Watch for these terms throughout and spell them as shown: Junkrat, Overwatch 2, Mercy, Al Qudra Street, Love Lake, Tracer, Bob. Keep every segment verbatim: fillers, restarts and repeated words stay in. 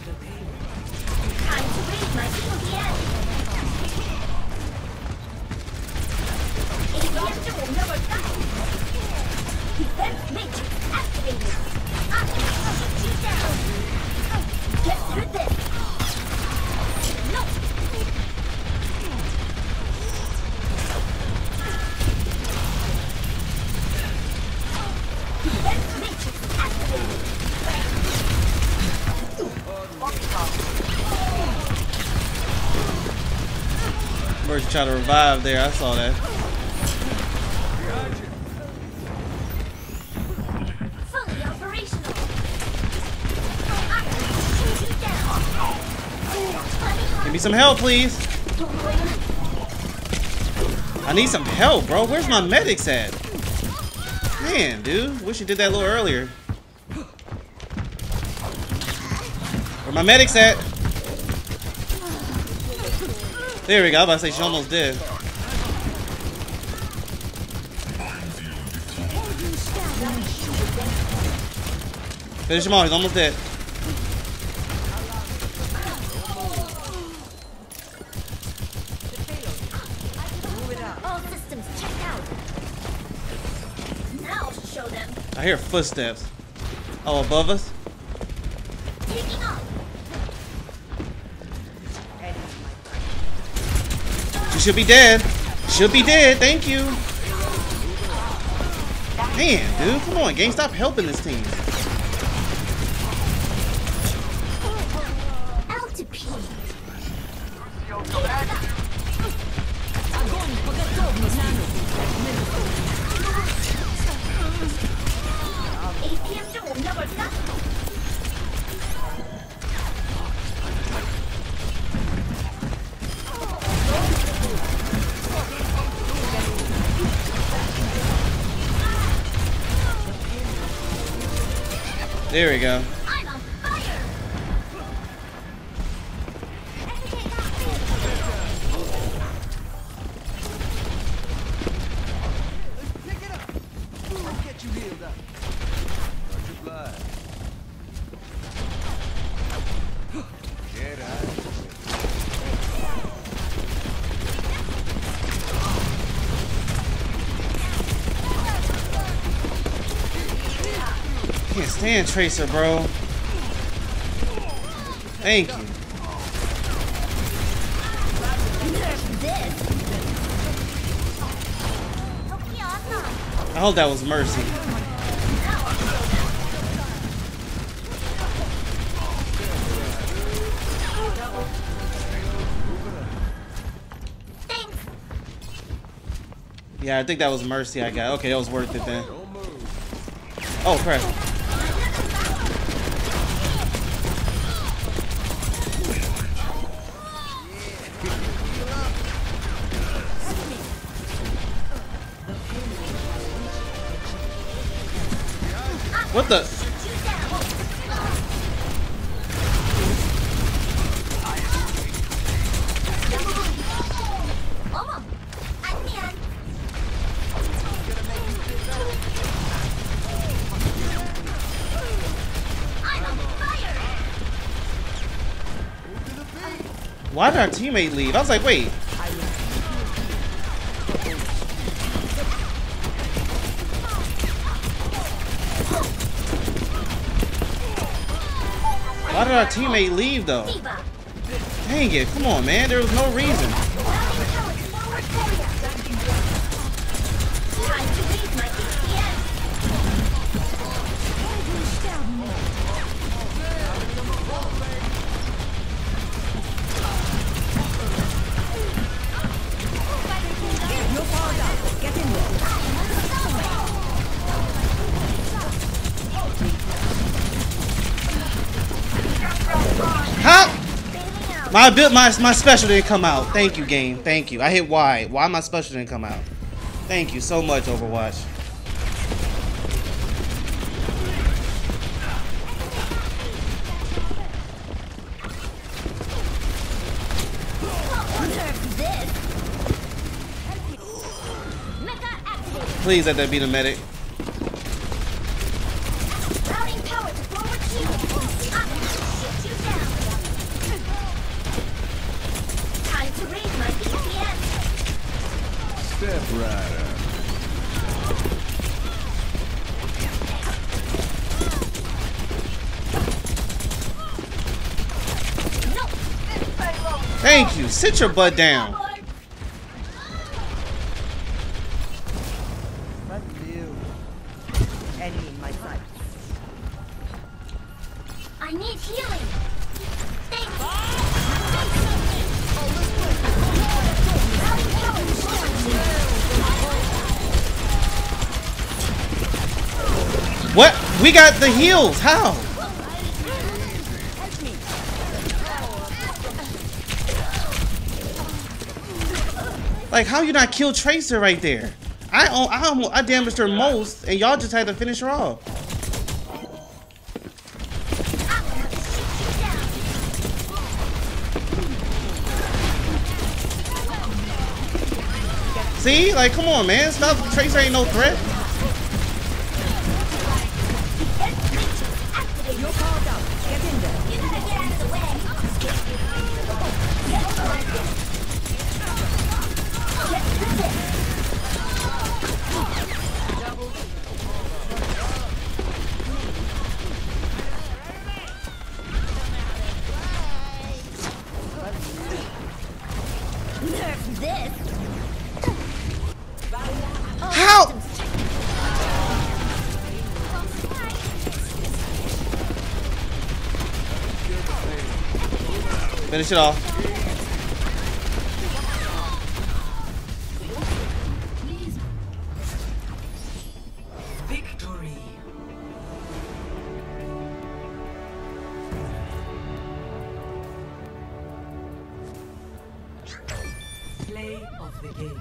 Time to raise my shield. It is will never die. Defense matrix activated. Activate down. Get through this. No. Defense matrix activated. Mercy trying to revive there. I saw that. Give me some help, please. I need some help, bro. Where's my medics at? Man, dude. Wish you did that a little earlier. Where my medics at? There we go. I was about to say she's almost dead. Finish him off. He's almost dead. I hear footsteps. Oh, above us? Taking off. She should be dead. Should be dead. Thank you. Man, dude. Come on, gang. Stop helping this team. There we go. I'm on fire. Stand Tracer, bro. Thank you. I hope that was Mercy. Thanks. Yeah, I think that was Mercy I got. Okay, that was worth it then. Oh, crap. What the? Why did our teammate leave? I was like, wait. Why did our teammate leave, though? Dang it, come on, man. There was no reason. My build, my my special didn't come out. Thank you, game. Thank you. I hit Y. Why my special didn't come out? Thank you so much, Overwatch. Please let that be the medic. Routing power to forward shield. I can shoot you down. Thank you. Sit your butt down. What do you? Enemy in my sight. I need healing. Thank you. What? We got the heals. How? Like, how you not kill Tracer right there? I I, almost, I damaged her most, and y'all just had to finish her off. See? Like, come on, man. Stop. Tracer ain't no threat. Finish it off. Victory. Play of the game.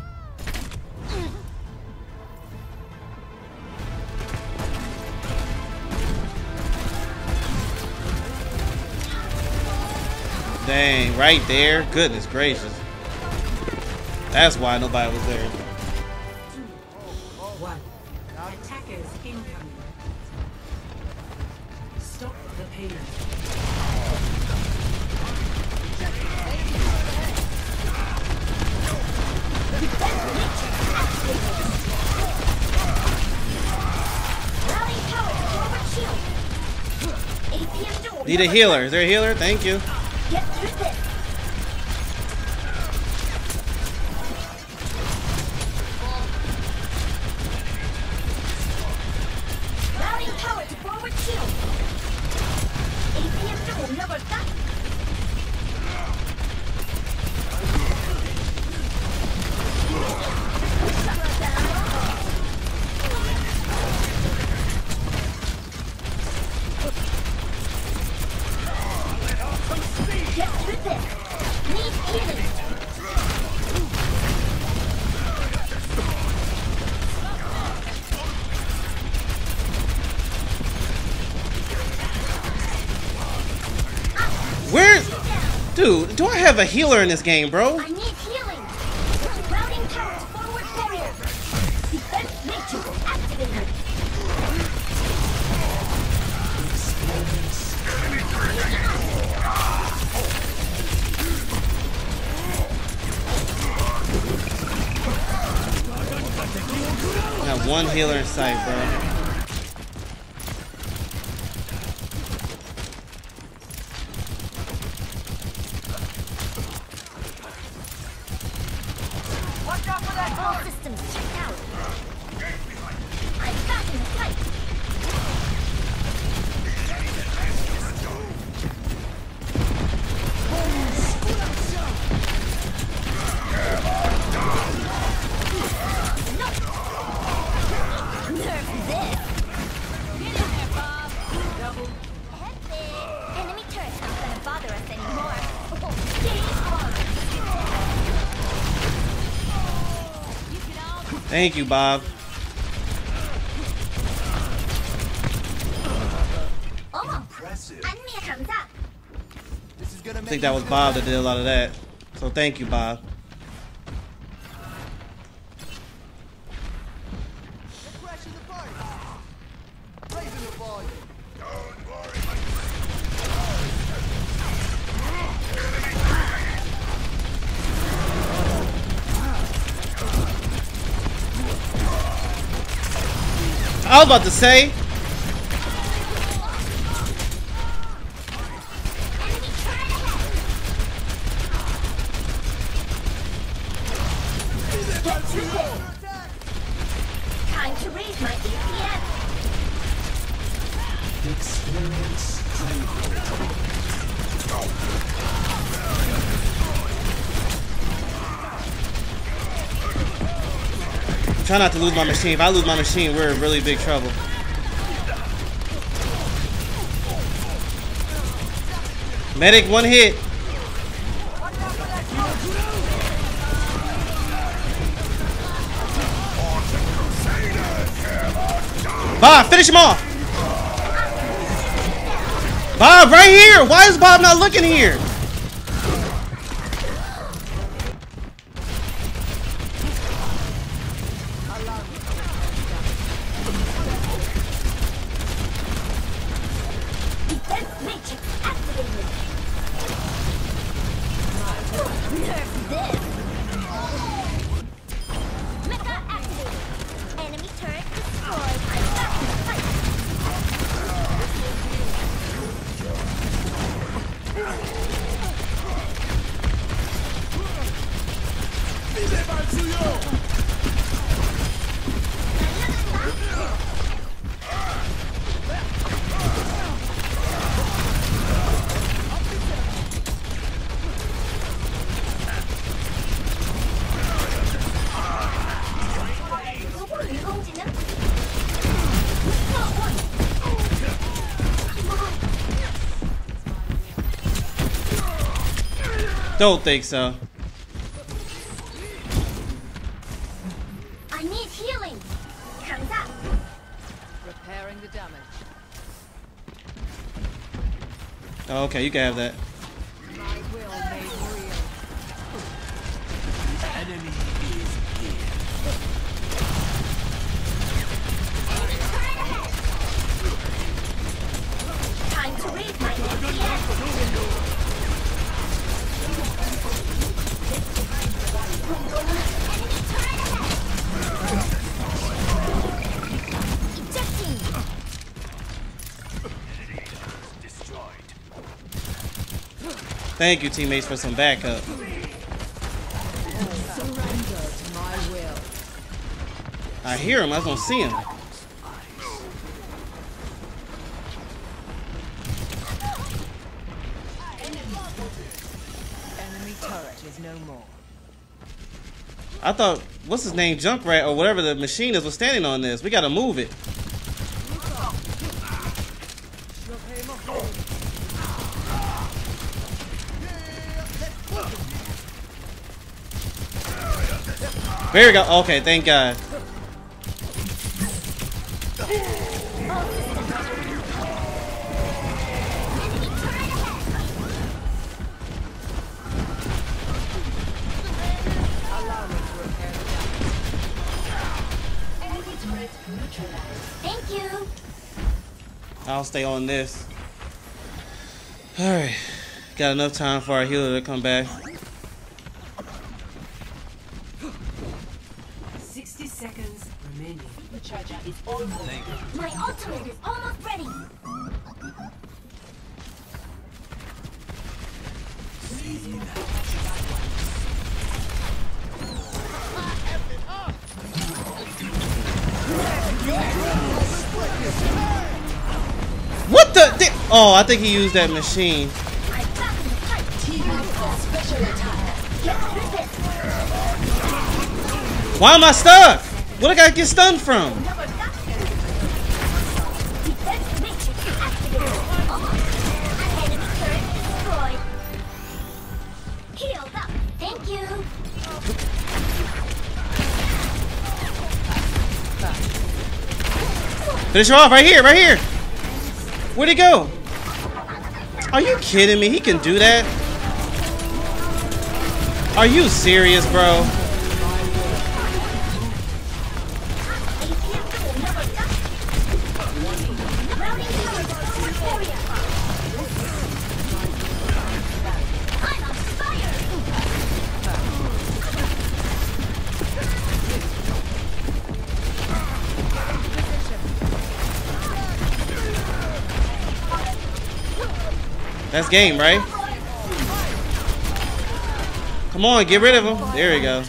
Dang, right there. Goodness gracious. That's why nobody was there. Attackers incoming. Stop the pain. Need a healer. Is there a healer? Thank you. Get through this. Routing power to forward shield. A P M double number that. Dude, do I have a healer in this game, bro? I need healing. Routing power forward barrier. Defense matrix activated. I have one healer in sight, bro. Thank you, Bob. Impressive. I think that was Bob that did a lot of that. So thank you, Bob. I was about to say. Enemy turret ahead. Interesting. Time to raise my E P M. Experience I'm trying not to lose my machine. If I lose my machine, we're in really big trouble. Medic, one hit. Bob, finish him off! Bob, right here! Why is Bob not looking here? Don't think so. I need healing. Hands up. Repairing the damage. Oh, okay, you can have that. My will made real. Enemy is here. Time to read my E P S. Thank you, teammates, for some backup. I hear him, I don't see him. I thought, what's his name, Junkrat or whatever the machine is was standing on this. We gotta move it. There we go. Okay, thank God. Thank you. I'll stay on this. Alright. Got enough time for our healer to come back. sixty seconds remaining. The charger is almost ready. My ultimate is almost ready. Please move that What the di Oh, I think he used that machine. Why am I stuck? What did I get stunned from? Finish him off right here, right here. Where'd he go? Are you kidding me? He can do that? Are you serious, bro? That's game, right? Come on, get rid of him. There we go.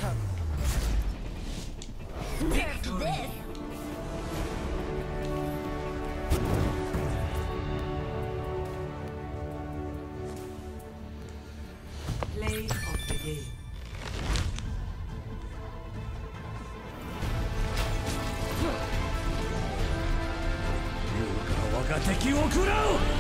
again. You are going to kill me.